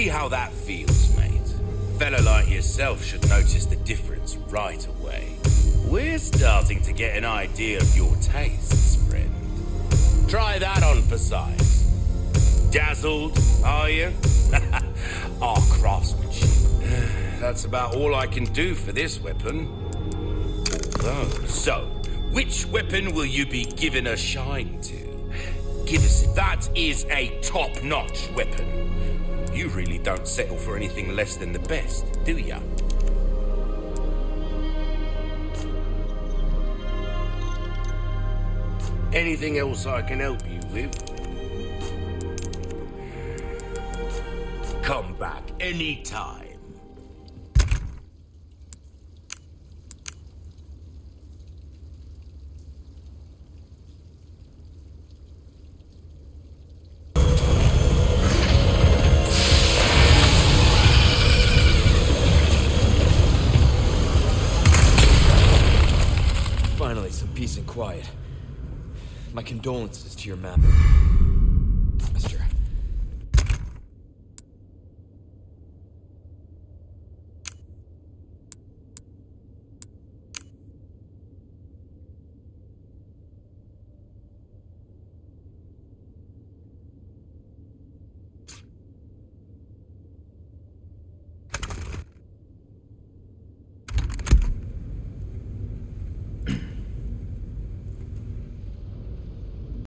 See how that feels, mate. A fella like yourself should notice the difference right away. We're starting to get an idea of your tastes, friend. Try that on for size. Dazzled, are you? Our craftsmanship. That's about all I can do for this weapon. Oh, so, which weapon will you be giving a shine to? Give us it. That is a top-notch weapon. You really don't settle for anything less than the best, do ya? Anything else I can help you with? Come back anytime. Finally, some peace and quiet. My condolences to your mother.